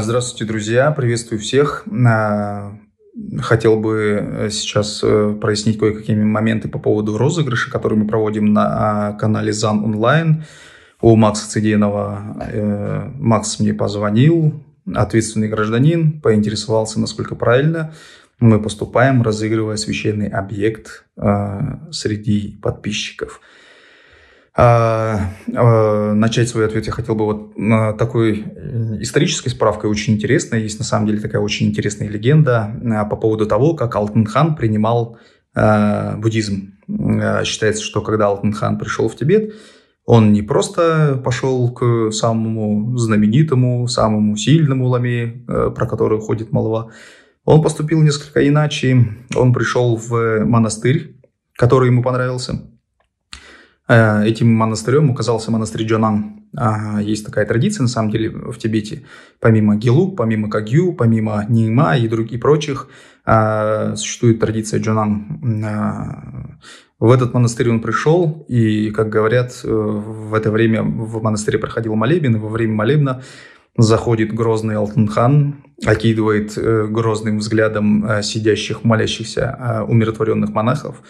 Здравствуйте, друзья. Приветствую всех. Хотел бы сейчас прояснить кое-какие моменты по поводу розыгрыша, который мы проводим на канале ЗАН Онлайн у Макса Цеденова. Макс мне позвонил, ответственный гражданин, поинтересовался, насколько правильно мы поступаем, разыгрывая священный объект среди подписчиков. Начать свой ответ я хотел бы вот такой исторической справкой, очень интересной. Есть на самом деле такая очень интересная легенда по поводу того, как Алтанхан принимал буддизм. Считается, что когда Алтанхан пришел в Тибет, он не просто пошел к самому знаменитому, самому сильному ламе, про который ходит молва. Он поступил несколько иначе. Он пришел в монастырь, который ему понравился. Этим монастырем оказался монастырь Джонан. Есть такая традиция, на самом деле, в Тибете. Помимо Гелу, помимо Кагью, помимо Нейма и других прочих, существует традиция Джонан. В этот монастырь он пришел, и, как говорят, в это время в монастыре проходил молебен, и во время молебна заходит грозный Алтанхан, окидывает грозным взглядом сидящих, молящихся, умиротворенных монахов,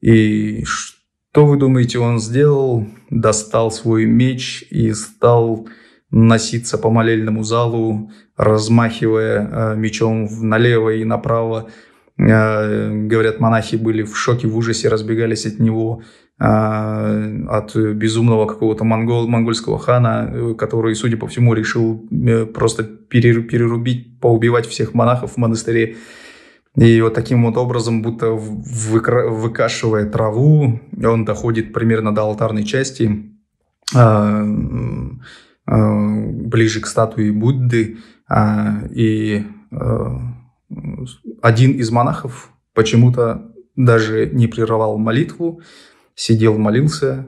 и что вы думаете, он сделал? Достал свой меч и стал носиться по молельному залу, размахивая мечом налево и направо. Говорят, монахи были в шоке, в ужасе, разбегались от него, от безумного какого-то монгольского хана, который, судя по всему, решил просто перерубить, поубивать всех монахов в монастыре. И вот таким вот образом, будто выкашивая траву, он доходит примерно до алтарной части, ближе к статуе Будды. И один из монахов почему-то даже не прерывал молитву, сидел, молился,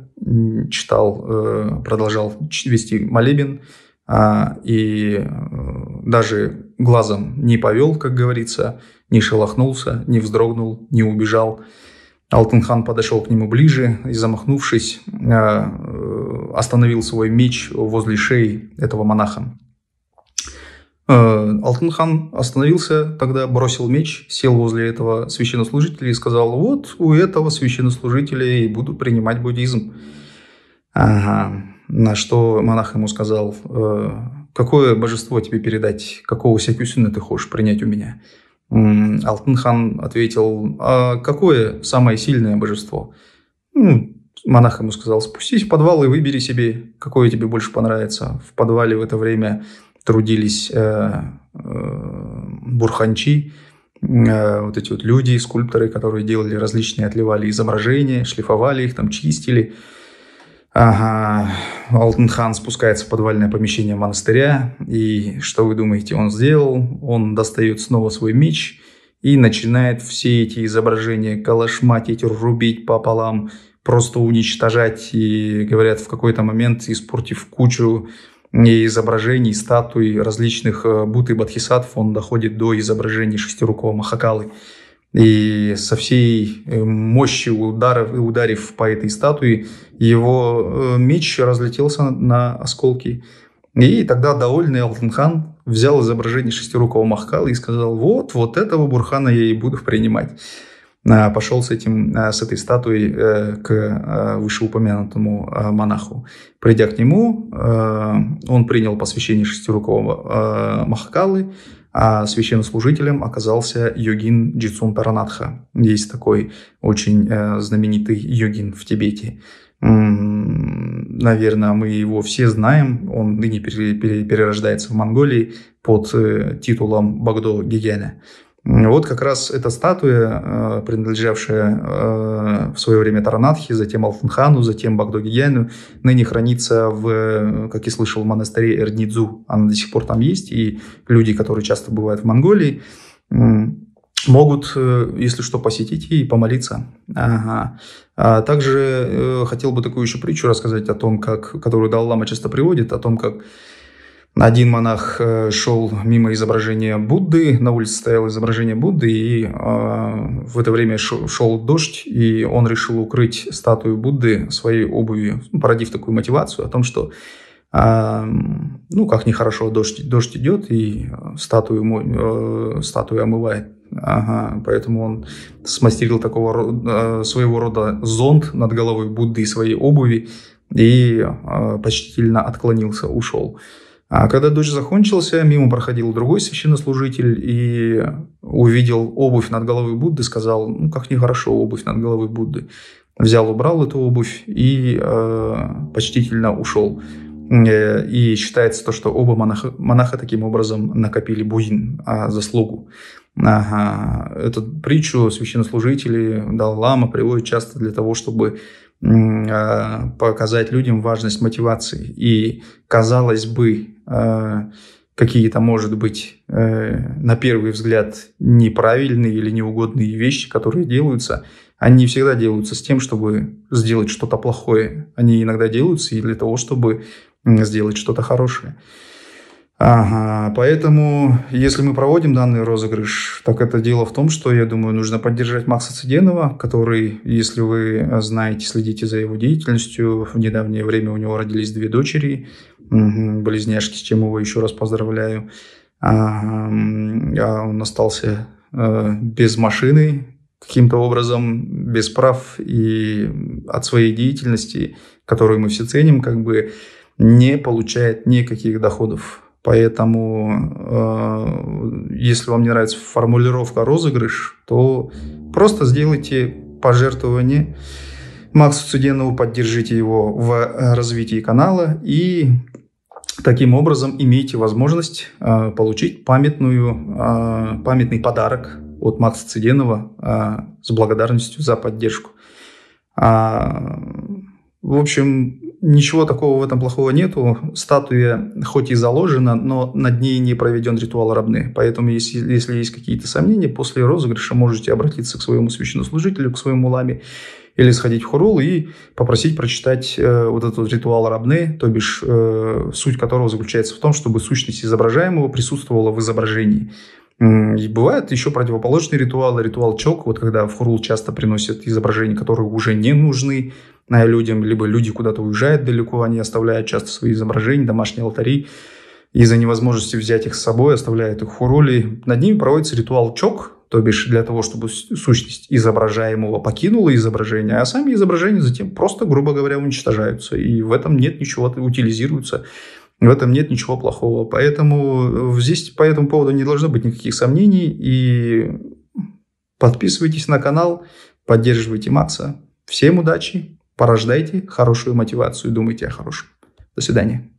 читал, продолжал вести молебен и даже глазом не повел, как говорится, не шелохнулся, не вздрогнул, не убежал. Алтанхан подошел к нему ближе и, замахнувшись, остановил свой меч возле шеи этого монаха. Алтанхан остановился, тогда бросил меч, сел возле этого священнослужителя и сказал: «Вот у этого священнослужителя и буду принимать буддизм». Ага. На что монах ему сказал: «Какое божество тебе передать? Какого сякюсина ты хочешь принять у меня?» Алтанхан ответил: «А какое самое сильное божество?» Монах ему сказал: «Спустись в подвал и выбери себе, какое тебе больше понравится». В подвале в это время трудились бурханчи, вот эти вот люди, скульпторы, которые делали различные, отливали изображения, шлифовали их, там чистили. Ага. Алтанхан спускается в подвальное помещение монастыря, и что вы думаете, он сделал? Он достает снова свой меч и начинает все эти изображения калашматить, рубить пополам, просто уничтожать. И, говорят, в какой-то момент, испортив кучу изображений, статуй различных будд и бодхисаттв, он доходит до изображений шестирукого махакалы. И со всей мощью ударив по этой статуе, его меч разлетелся на осколки. И тогда довольный Алтанхан взял изображение шестирукого махакалы и сказал: вот этого бурхана я и буду принимать. Пошел с этой статуей к вышеупомянутому монаху. Придя к нему, он принял посвящение шестирукого махакалы, а священнослужителем оказался йогин Джецун Таранатха. Есть такой очень знаменитый йогин в Тибете. Наверное, мы его все знаем. Он ныне перерождается в Монголии под титулом Богдо Гэгена. Вот как раз эта статуя, принадлежавшая в свое время Таранатхе, затем Алтанхану, затем Богдо Гэгену, ныне хранится, как я слышал, в монастыре Эрнидзу. Она до сих пор там есть, и люди, которые часто бывают в Монголии, могут, если что, посетить и помолиться. Ага. Также хотел бы такую еще притчу рассказать, о том, которую Даллама часто приводит, о том, как один монах шел мимо изображения Будды, на улице стояло изображение Будды, и в это время шел дождь, и он решил укрыть статую Будды своей обувью, породив такую мотивацию о том, что Ну, как нехорошо, дождь идет, и статую омывает. Ага, поэтому он смастерил такого своего рода зонт над головой Будды и своей обуви и почтительно отклонился, ушел. А когда дождь закончился, мимо проходил другой священнослужитель и увидел обувь над головой Будды, сказал, ну, как нехорошо, обувь над головой Будды. Взял, убрал эту обувь и почтительно ушел. И считается то, что оба монаха таким образом накопили буин, заслугу. Ага. Эту притчу священнослужители Даллама приводят часто для того, чтобы показать людям важность мотивации. И, казалось бы, какие-то, может быть, на первый взгляд неправильные или неугодные вещи, которые делаются, они не всегда делаются с тем, чтобы сделать что-то плохое. Они иногда делаются и для того, чтобы сделать что-то хорошее. Ага, поэтому, если мы проводим данный розыгрыш, так это дело в том, что, я думаю, нужно поддержать Макса Цеденова, который, если вы знаете, следите за его деятельностью. В недавнее время у него родились 2 дочери, близняшки, с чем его еще раз поздравляю. Он остался без машины, каким-то образом, без прав, и от своей деятельности, которую мы все ценим, как бы не получает никаких доходов. Поэтому, если вам не нравится формулировка «розыгрыш», то просто сделайте пожертвование Максу Цеденову, поддержите его в развитии канала и таким образом имейте возможность получить памятный подарок от Макса Цеденова с благодарностью за поддержку. В общем, ничего такого в этом плохого нету. Статуя хоть и заложена, но над ней не проведен ритуал Рабны. Поэтому, если есть какие-то сомнения, после розыгрыша можете обратиться к своему священнослужителю, к своему ламе, или сходить в Хурул и попросить прочитать вот этот ритуал Рабны, то бишь суть которого заключается в том, чтобы сущность изображаемого присутствовала в изображении. И бывают еще противоположные ритуалы. Ритуал Чок, вот когда в Хурул часто приносят изображения, которые уже не нужны людям, либо люди куда-то уезжают далеко, они оставляют часто свои изображения, домашние алтари, из-за невозможности взять их с собой, оставляют их в Хуруле. Над ними проводится ритуал Чок, то бишь для того, чтобы сущность изображаемого покинула изображение, а сами изображения затем просто, грубо говоря, уничтожаются. И в этом нет ничего, утилизируются. В этом нет ничего плохого. Поэтому здесь по этому поводу не должно быть никаких сомнений. И подписывайтесь на канал, поддерживайте Макса. Всем удачи, порождайте хорошую мотивацию, думайте о хорошем. До свидания.